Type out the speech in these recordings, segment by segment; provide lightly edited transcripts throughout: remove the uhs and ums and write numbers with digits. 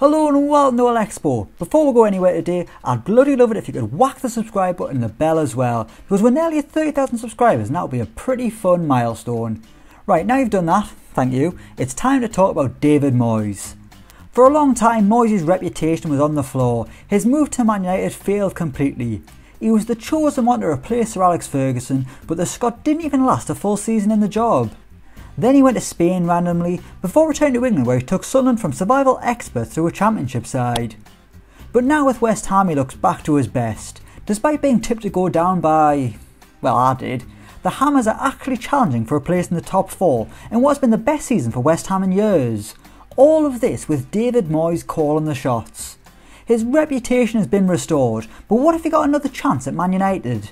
Hello and welcome to Elecspo. Before we go anywhere today, I'd bloody love it if you could whack the subscribe button and the bell as well, because we're nearly at 30,000 subscribers and that would be a pretty fun milestone. Right, now you've done that, thank you, it's time to talk about David Moyes. For a long time, Moyes' reputation was on the floor. His move to Man United failed completely. He was the chosen one to replace Sir Alex Ferguson, but the Scot didn't even last a full season in the job. Then he went to Spain randomly, before returning to England where he took Sunderland from survival experts to a championship side. But now with West Ham he looks back to his best. Despite being tipped to go down by… well, I did. The Hammers are actually challenging for a place in the top four in what's been the best season for West Ham in years. All of this with David Moyes calling the shots. His reputation has been restored, but what if he got another chance at Man United?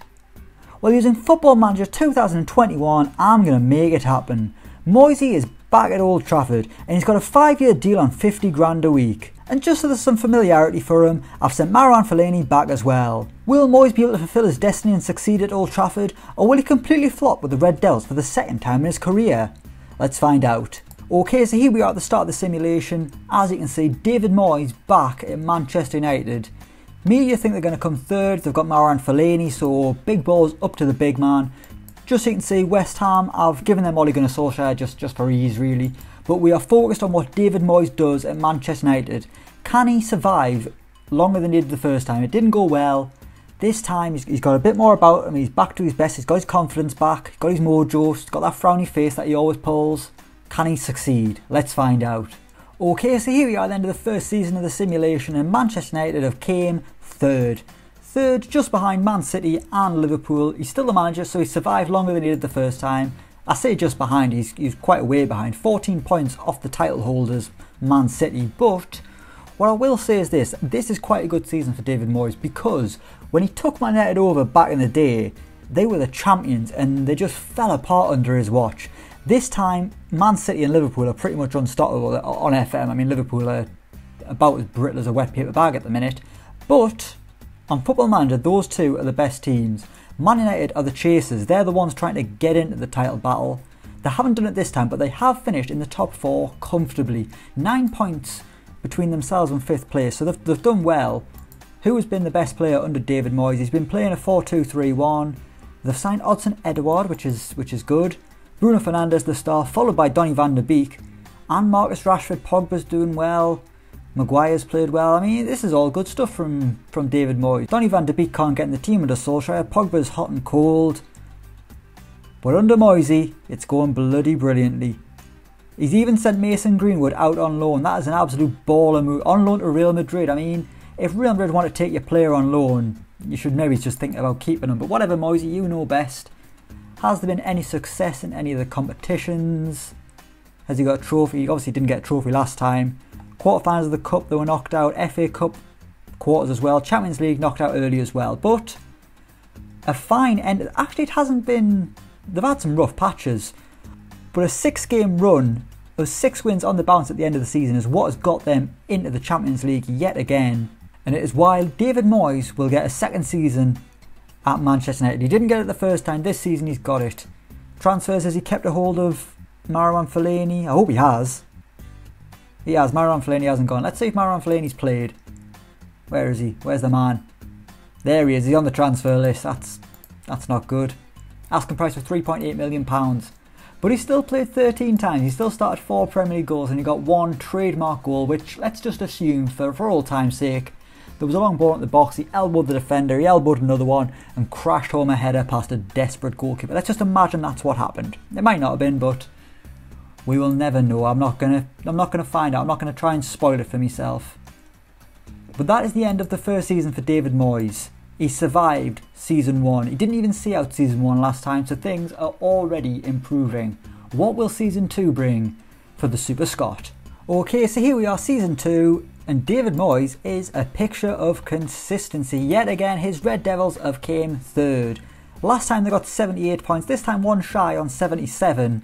Well, using Football Manager 2021, I'm going to make it happen. Moyes is back at Old Trafford and he's got a 5-year deal on 50 grand a week. And just so there's some familiarity for him, I've sent Marouane Fellaini back as well. Will Moyes be able to fulfil his destiny and succeed at Old Trafford, or will he completely flop with the Red Devils for the second time in his career? Let's find out. Okay, so here we are at the start of the simulation. As you can see, David Moyes back at Manchester United. Media think they're going to come third, they've got Marouane Fellaini, so big balls up to the big man. Just so you can see, West Ham, I've given them Ole Gunnar Solskjaer just for ease really, but we are focused on what David Moyes does at Manchester United. Can he survive longer than he did the first time? It didn't go well. This time he's got a bit more about him, he's back to his best, he's got his confidence back, he's got his mojo, he's got that frowny face that he always pulls. Can he succeed? Let's find out. Okay, so here we are at the end of the first season of the simulation and Manchester United have came third. Third, just behind Man City and Liverpool. He's still the manager, so he survived longer than he did the first time. I say just behind, he's quite a way behind. 14 points off the title holders, Man City. But what I will say is this is quite a good season for David Moyes, because when he took Man United over back in the day, they were the champions and they just fell apart under his watch. This time, Man City and Liverpool are pretty much unstoppable on FM. I mean, Liverpool are about as brittle as a wet paper bag at the minute. But on Football Manager, those two are the best teams. Man United are the chasers, they're the ones trying to get into the title battle. They haven't done it this time, but they have finished in the top four comfortably. 9 points between themselves and fifth place, so they've done well. Who has been the best player under David Moyes? He's been playing a 4-2-3-1. They've signed Odson-Edouard, which is good. Bruno Fernandes, the star, followed by Donny van der Beek. And Marcus Rashford, Pogba's doing well. Maguire's played well. I mean, this is all good stuff from David Moyes. Donny van der Beek can't get in the team under Solskjaer. Pogba's hot and cold. But under Moyes, it's going bloody brilliantly. He's even sent Mason Greenwood out on loan. That is an absolute baller move. On loan to Real Madrid. I mean, if Real Madrid want to take your player on loan, you should maybe just think about keeping him. But whatever, Moyes, you know best. Has there been any success in any of the competitions? Has he got a trophy? He obviously didn't get a trophy last time. Quarterfinals of the Cup, they were knocked out. FA Cup quarters as well. Champions League knocked out early as well. But a fine end. Actually, it hasn't been… they've had some rough patches. But a 6-game run of 6 wins on the bounce at the end of the season is what has got them into the Champions League yet again. And it is why David Moyes will get a second season at Manchester United. He didn't get it the first time. This season he's got it. Transfers, has he kept a hold of Marouane Fellaini? I hope he has. He has. Marouane Fellaini hasn't gone. Let's see if Marouane Fellaini's played. Where is he? Where's the man? There he is. He's on the transfer list. That's not good. Asking price of £3.8 million. But he still played 13 times. He still started 4 Premier League goals and he got 1 trademark goal, which let's just assume for all time's sake. There was a long ball at the box. He elbowed the defender. He elbowed another one and crashed home a header past a desperate goalkeeper. Let's just imagine that's what happened. It might not have been, but we will never know. I'm not gonna find out. I'm not gonna try and spoil it for myself. But that is the end of the first season for David Moyes. He survived season one. He didn't even see out season one last time, so things are already improving. What will season two bring for the Super Scot? Okay, so here we are, season two, and David Moyes is a picture of consistency. Yet again, his Red Devils have came third. Last time they got 78 points. This time, one shy on 77.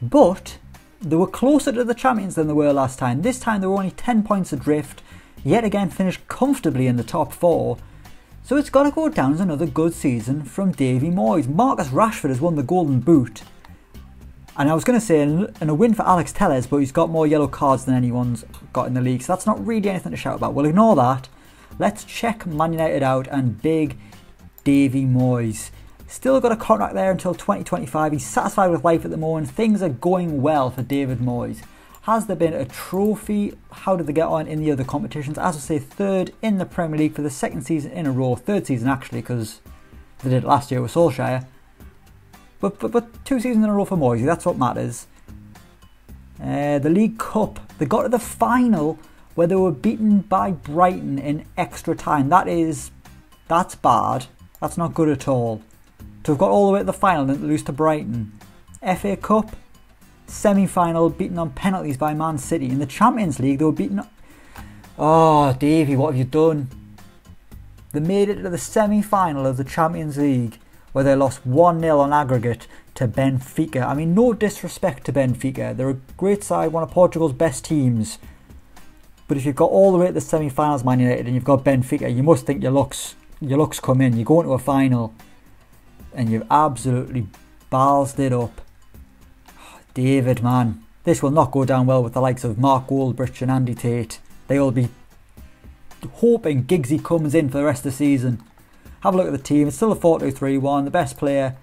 But they were closer to the champions than they were last time. This time they were only 10 points adrift, yet again finished comfortably in the top 4. So it's got to go down as another good season from Davy Moyes. Marcus Rashford has won the Golden Boot. And I was going to say, and a win for Alex Telles, but he's got more yellow cards than anyone's got in the league. So that's not really anything to shout about. We'll ignore that. Let's check Man United out and big Davy Moyes. Still got a contract there until 2025. He's satisfied with life at the moment. Things are going well for David Moyes. Has there been a trophy? How did they get on in the other competitions? As I say, third in the Premier League for the second season in a row. Third season, actually, because they did it last year with Solskjaer. But 2 seasons in a row for Moyes, that's what matters. The League Cup, they got to the final where they were beaten by Brighton in extra time. That's bad. That's not good at all. To have got all the way to the final and lose to Brighton. FA Cup, semi-final, beaten on penalties by Man City. In the Champions League, they were beaten... Oh, Davey, what have you done? They made it to the semi-final of the Champions League, where they lost 1-0 on aggregate to Benfica. I mean, no disrespect to Benfica. They're a great side, one of Portugal's best teams. But if you've got all the way to the semi-finals, Man United, and you've got Benfica, you must think your luck's come in. You go into a final, and you've absolutely ballsed it up. Oh, David, man. This will not go down well with the likes of Mark Goldbridge and Andy Tate. They will be hoping Giggsy comes in for the rest of the season. Have a look at the team. It's still a 4-2-3-1. The best player,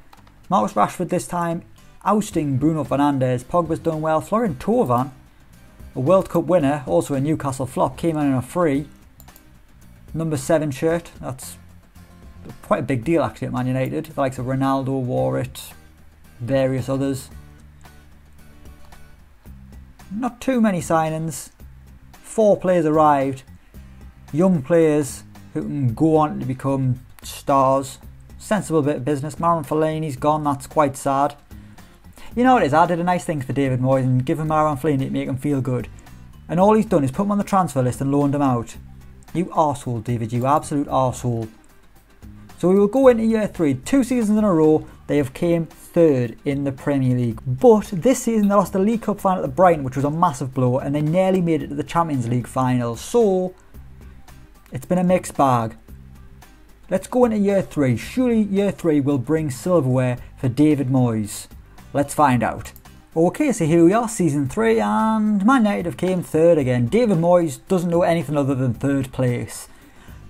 Marcus Rashford this time, ousting Bruno Fernandes. Pogba's done well. Florian Thauvin, a World Cup winner, also a Newcastle flop, came in on a free. Number 7 shirt. That's quite a big deal actually at Man United. The likes of Ronaldo wore it, various others. Not too many signings. 4 players arrived. Young players who can go on to become stars. Sensible bit of business. Marouane Fellaini's gone, that's quite sad. You know what it is, I did a nice thing for David Moyes and give him Marouane Fellaini to make him feel good. And all he's done is put him on the transfer list and loaned him out. You arsehole, David, you absolute arsehole. So we will go into year 3. 2 seasons in a row, they have came 3rd in the Premier League. But this season they lost the League Cup final to Brighton, which was a massive blow, and they nearly made it to the Champions League final. So, it's been a mixed bag. Let's go into year 3. Surely year 3 will bring silverware for David Moyes. Let's find out. Okay, so here we are, season 3, and Man United have came 3rd again. David Moyes doesn't know anything other than 3rd place.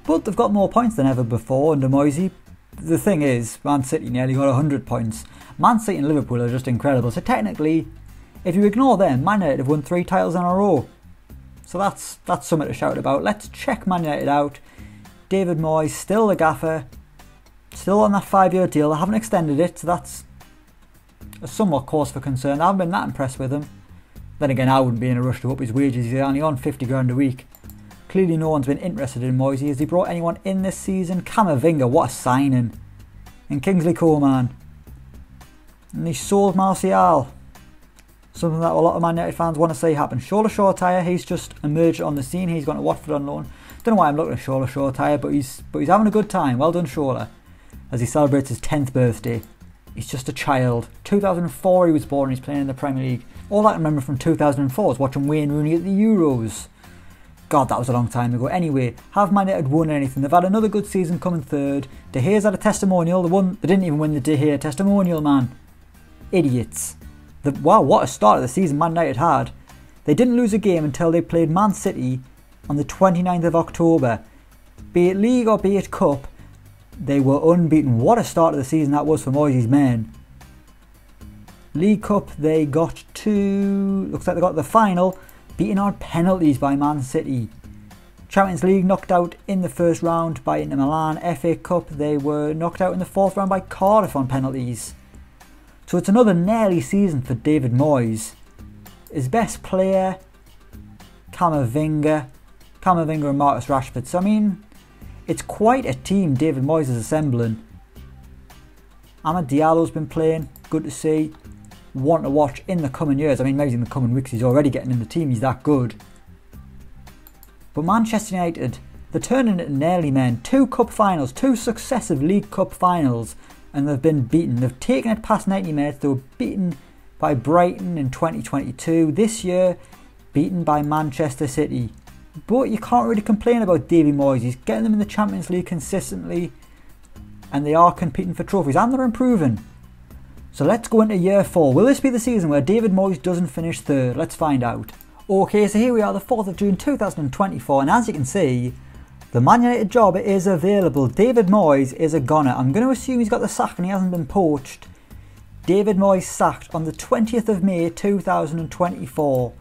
But they've got more points than ever before under Moyes. The thing is, Man City nearly got 100 points. Man City and Liverpool are just incredible. So technically, if you ignore them, Man United have won 3 titles in a row. So that's something to shout about. Let's check Man United out. David Moyes, still the gaffer. Still on that 5-year deal. They haven't extended it, so that's a somewhat cause for concern. I haven't been that impressed with him. Then again, I wouldn't be in a rush to up his wages. He's only on 50 grand a week. Clearly no one's been interested in Moyes. Has he brought anyone in this season? Kamavinga, what a signing. And Kingsley Coman. And he sold Martial. Something that a lot of Man United fans want to see happen. Shola Shoretire, he's just emerged on the scene. He's gone to Watford on loan. Don't know why I'm looking at Shola Shoretire, but he's having a good time. Well done, Shola. As he celebrates his 10th birthday. He's just a child. 2004 he was born, he's playing in the Premier League. All I can remember from 2004 is watching Wayne Rooney at the Euros. God, that was a long time ago. Anyway, have Man United won anything? They've had another good season coming 3rd. De Gea's had a testimonial. They didn't even win the De Gea testimonial, man. Idiots. Wow, what a start of the season Man United had. They didn't lose a game until they played Man City on the 29th of October. Be it League or be it Cup, they were unbeaten. What a start of the season that was for Moyes' men. League Cup, they got to... Looks like they got to the final. Beaten on penalties by Man City. Champions League knocked out in the first round by Inter Milan. FA Cup, they were knocked out in the 4th round by Cardiff on penalties. So it's another nearly season for David Moyes. His best player, Kamavinga. Kamavinga and Marcus Rashford. So I mean, it's quite a team David Moyes is assembling. Amad Diallo's been playing, good to see. One to watch in the coming years. I mean, maybe in the coming weeks he's already getting in the team, he's that good. But Manchester United, they're turning it nearly men. 2 cup finals, 2 successive League Cup finals, and they've been beaten. They've taken it past 90 minutes. They were beaten by Brighton in 2022. This year, beaten by Manchester City. But you can't really complain about David Moyes. He's getting them in the Champions League consistently, and they are competing for trophies, and they're improving. So let's go into year 4. Will this be the season where David Moyes doesn't finish third? Let's find out. Okay, so here we are, the 4th of June 2024, and as you can see, the Man United job is available. David Moyes is a goner. I'm going to assume he's got the sack and he hasn't been poached. David Moyes sacked on the 20th of May 2024.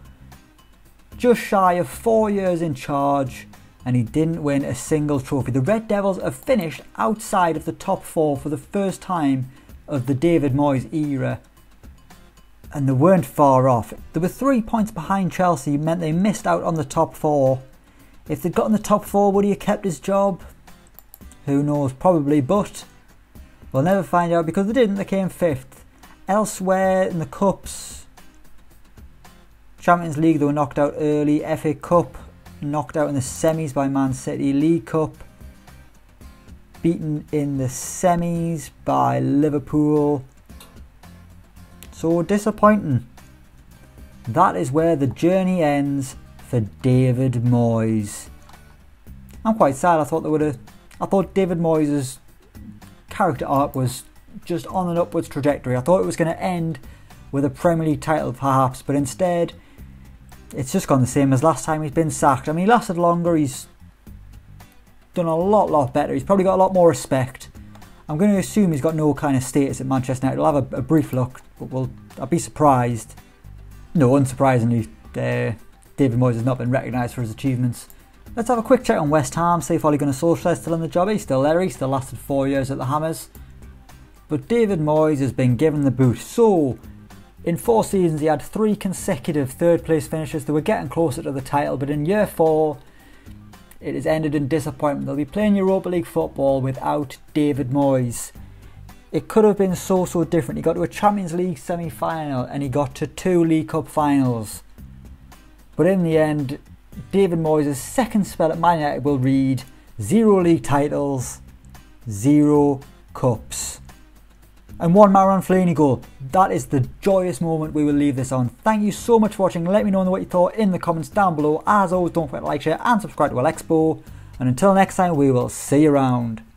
Just shy of 4 years in charge, and he didn't win a single trophy. The Red Devils have finished outside of the top 4 for the first time of the David Moyes era, and they weren't far off. They were 3 points behind Chelsea, meant they missed out on the top 4. If they'd gotten the top 4, would he have kept his job? Who knows, probably, but we'll never find out because they didn't, they came 5th. Elsewhere in the Cups, Champions League they were knocked out early, FA Cup knocked out in the semis by Man City, League Cup beaten in the semis by Liverpool. So disappointing. That is where the journey ends for David Moyes. I'm quite sad. I thought David Moyes' character arc was just on an upwards trajectory. I thought it was going to end with a Premier League title perhaps, but instead it's just gone the same as last time he's been sacked. I mean, he lasted longer, he's done a lot better, he's probably got a lot more respect. I'm going to assume he's got no kind of status at Manchester United. We'll have a brief look, but I'd be surprised. No, unsurprisingly, David Moyes has not been recognised for his achievements. Let's have a quick check on West Ham, see if Ole Gunnar Solskjaer is still in the job. He's still there, he still lasted 4 years at the Hammers. But David Moyes has been given the boot. So, in 4 seasons he had 3 consecutive third place finishes. They were getting closer to the title, but in year 4, it has ended in disappointment. They'll be playing Europa League football without David Moyes. It could have been so different. He got to a Champions League semi-final and he got to 2 League Cup finals. But in the end, David Moyes' second spell at Man United will read 0 league titles, 0 cups. And 1 Marouane Fellaini goal. That is the joyous moment we will leave this on. Thank you so much for watching. Let me know what you thought in the comments down below. As always, don't forget to like, share and subscribe to Elecspo. And until next time, we will see you around.